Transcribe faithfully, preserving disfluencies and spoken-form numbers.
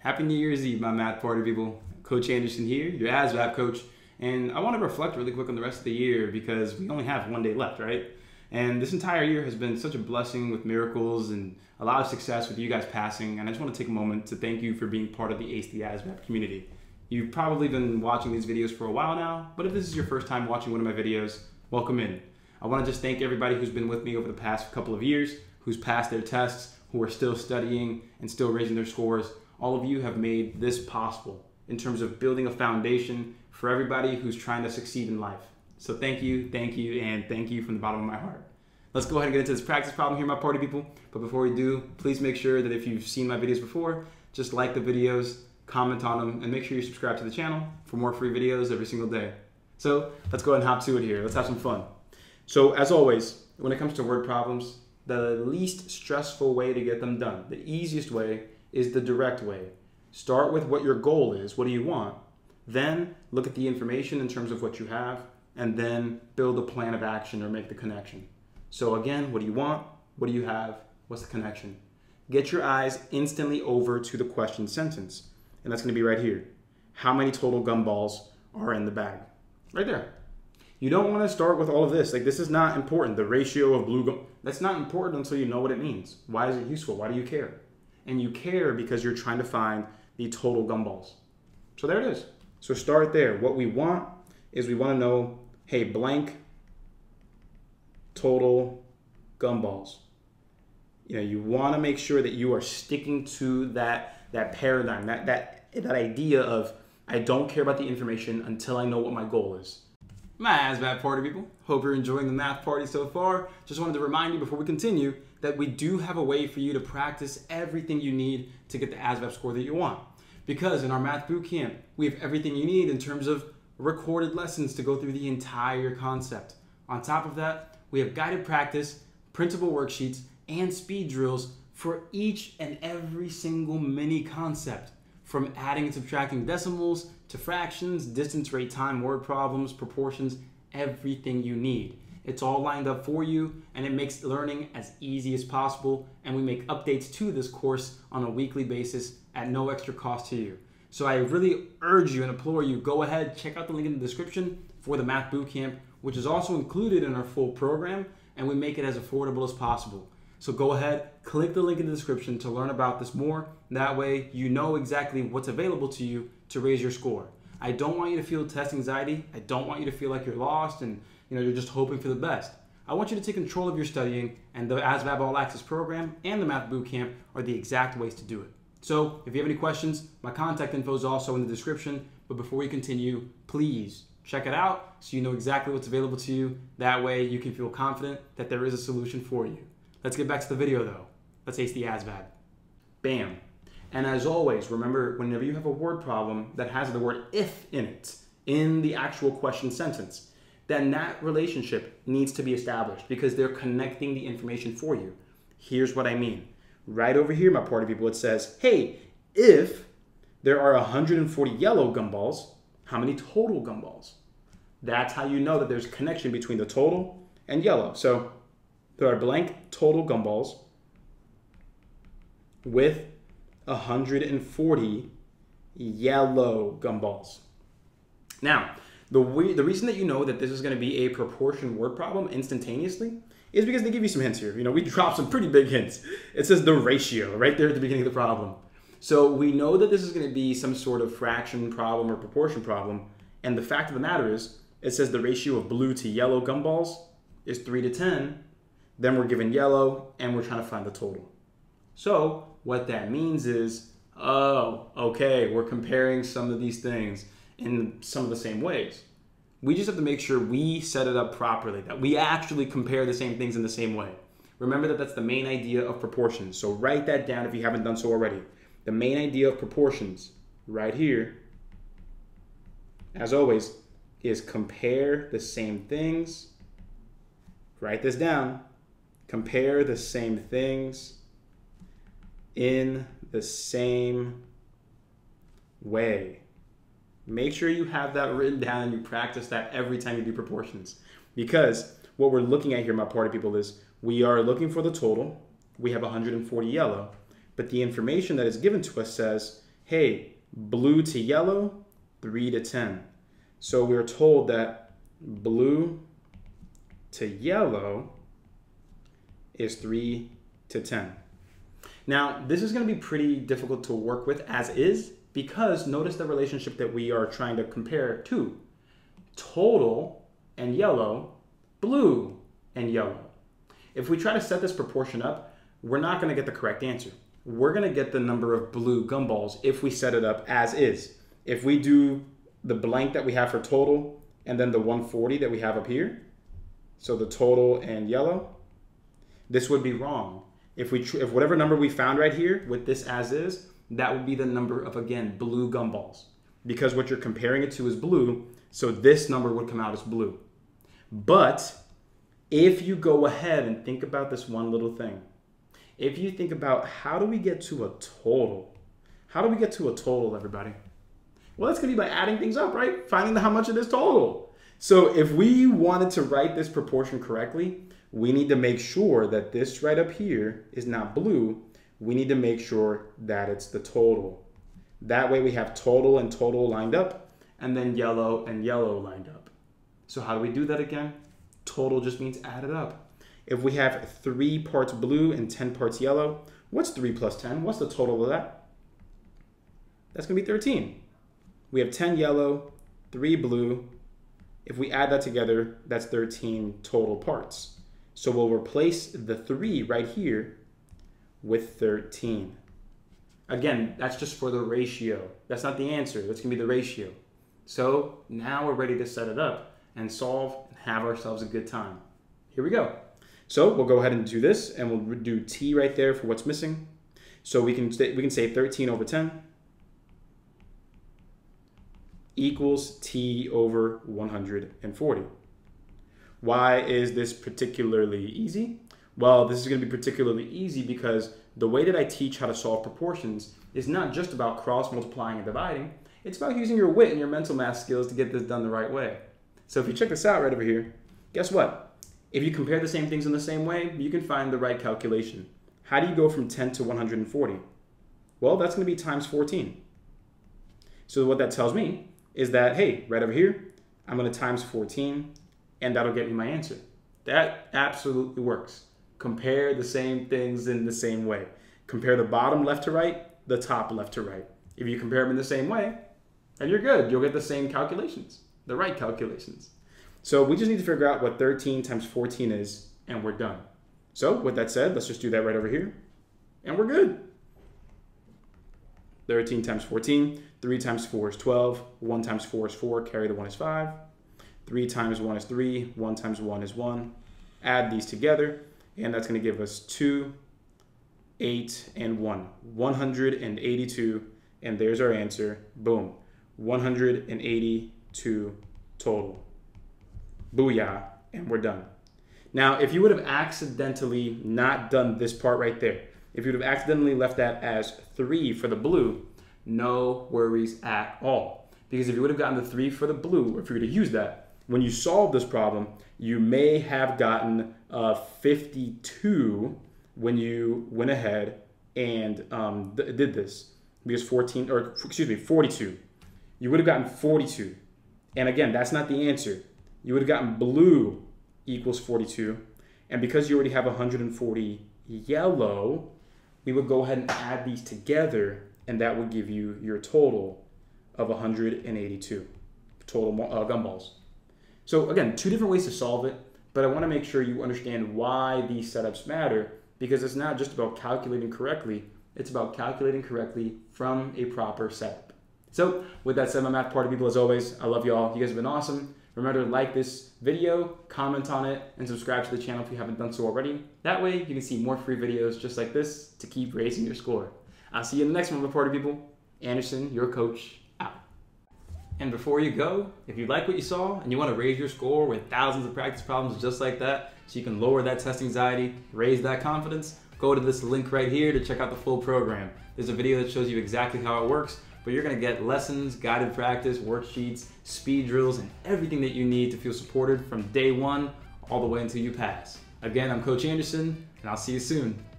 Happy New Year's Eve, my math party people. Coach Anderson here, your A S V A B coach. And I want to reflect really quick on the rest of the year because we only have one day left, right? And this entire year has been such a blessing with miracles and a lot of success with you guys passing. And I just want to take a moment to thank you for being part of the ACE the A S V A B community. You've probably been watching these videos for a while now, but if this is your first time watching one of my videos, welcome in. I want to just thank everybody who's been with me over the past couple of years, who's passed their tests, who are still studying and still raising their scores. All of you have made this possible in terms of building a foundation for everybody who's trying to succeed in life. So thank you, thank you, and thank you from the bottom of my heart. Let's go ahead and get into this practice problem here, my party people. But before we do, please make sure that if you've seen my videos before, just like the videos, comment on them, and make sure you subscribe to the channel for more free videos every single day. So let's go ahead and hop to it here. Let's have some fun. So as always, when it comes to word problems, the least stressful way to get them done, the easiest way, is the direct way. Start with what your goal is, what do you want? Then look at the information in terms of what you have, and then build a plan of action or make the connection. So again, what do you want? What do you have? What's the connection? Get your eyes instantly over to the question sentence, and that's gonna be right here. How many total gumballs are in the bag? Right there. You don't wanna start with all of this, like this is not important, the ratio of blue gum, that's not important until you know what it means. Why is it useful? Why do you care? And you care because you're trying to find the total gumballs. So there it is. So start there. What we want is we want to know, hey, blank total gumballs. You know, you want to make sure that you are sticking to that, that paradigm, that, that, that idea of I don't care about the information until I know what my goal is. My A S V A B party people, hope you're enjoying the math party so far. Just wanted to remind you before we continue that we do have a way for you to practice everything you need to get the A S V A B score that you want. Because in our Math Bootcamp, we have everything you need in terms of recorded lessons to go through the entire concept. On top of that, we have guided practice, printable worksheets, and speed drills for each and every single mini concept. From adding and subtracting decimals, to fractions, distance, rate, time, word problems, proportions, everything you need. It's all lined up for you, and it makes learning as easy as possible, and we make updates to this course on a weekly basis at no extra cost to you. So I really urge you and implore you, go ahead, check out the link in the description for the Math Bootcamp, which is also included in our full program, and we make it as affordable as possible. So go ahead, click the link in the description to learn about this more. That way you know exactly what's available to you to raise your score. I don't want you to feel test anxiety. I don't want you to feel like you're lost and you know, you're just hoping for the best. I want you to take control of your studying, and the A S V A B All Access program and the Math Bootcamp are the exact ways to do it. So if you have any questions, my contact info is also in the description. But before we continue, please check it out so you know exactly what's available to you. That way you can feel confident that there is a solution for you. Let's get back to the video though. Let's ace the A S V A B. Bam. And as always, remember whenever you have a word problem that has the word if in it, in the actual question sentence, then that relationship needs to be established because they're connecting the information for you. Here's what I mean. Right over here, my party people, it says, hey, if there are one hundred forty yellow gumballs, how many total gumballs? That's how you know that there's a connection between the total and yellow. So there are blank total gumballs with one hundred forty yellow gumballs. Now, the, way, the reason that you know that this is going to be a proportion word problem instantaneously is because they give you some hints here. You know, we dropped some pretty big hints. It says the ratio right there at the beginning of the problem. So we know that this is going to be some sort of fraction problem or proportion problem. And the fact of the matter is, it says the ratio of blue to yellow gumballs is three to ten. Then we're given yellow and we're trying to find the total. So what that means is, oh, okay, we're comparing some of these things in some of the same ways. We just have to make sure we set it up properly, that we actually compare the same things in the same way. Remember that that's the main idea of proportions. So write that down if you haven't done so already. The main idea of proportions right here, as always, is compare the same things. Write this down. Compare the same things in the same way. Make sure you have that written down and you practice that every time you do proportions. Because what we're looking at here, my party people, is we are looking for the total. We have one hundred forty yellow, but the information that is given to us says, hey, blue to yellow, three to ten. So we're told that blue to yellow is three to ten. Now, this is going to be pretty difficult to work with as is, because notice the relationship that we are trying to compare to. Total and yellow, blue and yellow. If we try to set this proportion up, we're not going to get the correct answer. We're going to get the number of blue gumballs if we set it up as is. If we do the blank that we have for total and then the one forty that we have up here, so the total and yellow, this would be wrong. If we if whatever number we found right here with this as is, that would be the number of, again, blue gumballs, because what you're comparing it to is blue, so this number would come out as blue. But if you go ahead and think about this one little thing, if you think about how do we get to a total, how do we get to a total, everybody? Well, that's going to be by adding things up, right? Finding out how much of this total. So if we wanted to write this proportion correctly, we need to make sure that this right up here is not blue. We need to make sure that it's the total. That way we have total and total lined up, and then yellow and yellow lined up. So how do we do that again? Total just means added up. If we have three parts blue and ten parts yellow, what's three plus ten? What's the total of that? That's gonna be thirteen. We have ten yellow, three blue. If we add that together, that's thirteen total parts. So we'll replace the three right here with thirteen. Again, that's just for the ratio. That's not the answer. That's going to be the ratio. So now we're ready to set it up and solve and have ourselves a good time. Here we go. So we'll go ahead and do this, and we'll do T right there for what's missing. So we can, we can say thirteen over ten equals T over one hundred forty. Why is this particularly easy? Well, this is going to be particularly easy because the way that I teach how to solve proportions is not just about cross multiplying and dividing. It's about using your wit and your mental math skills to get this done the right way. So if you check this out right over here, guess what? If you compare the same things in the same way, you can find the right calculation. How do you go from ten to one hundred forty? Well, that's going to be times fourteen. So what that tells me is that, hey, right over here, I'm going to times fourteen, and that'll get me my answer. That absolutely works. Compare the same things in the same way. Compare the bottom left to right, the top left to right. If you compare them in the same way, then you're good. You'll get the same calculations, the right calculations. So we just need to figure out what thirteen times fourteen is, and we're done. So with that said, let's just do that right over here, and we're good. thirteen times fourteen, three times four is twelve, one times four is four, carry the one is five, three times one is three, one times one is one. Add these together, and that's going to give us two, eight, and one. one hundred eighty-two, and there's our answer. Boom. one hundred eighty-two total. Booyah, and we're done. Now, if you would have accidentally not done this part right there, if you would have accidentally left that as three for the blue, no worries at all. Because if you would have gotten the three for the blue, or if you were to use that, when you solve this problem, you may have gotten uh, fifty-two when you went ahead and um, th did this, because fourteen, or excuse me, forty-two. You would have gotten forty-two. And again, that's not the answer. You would have gotten blue equals forty-two. And because you already have one hundred forty yellow, we would go ahead and add these together, and that would give you your total of one hundred eighty-two total uh, gumballs. So again, two different ways to solve it, but I want to make sure you understand why these setups matter, because it's not just about calculating correctly, it's about calculating correctly from a proper setup. So with that said, my math party people, as always, I love y'all. You guys have been awesome. Remember to like this video, comment on it, and subscribe to the channel if you haven't done so already. That way you can see more free videos just like this to keep raising your score. I'll see you in the next one, my party people. Anderson, your coach. And before you go, if you like what you saw and you want to raise your score with thousands of practice problems just like that, so you can lower that test anxiety, raise that confidence, go to this link right here to check out the full program. There's a video that shows you exactly how it works, but you're going to get lessons, guided practice, worksheets, speed drills, and everything that you need to feel supported from day one all the way until you pass. Again, I'm Coach Anderson, and I'll see you soon.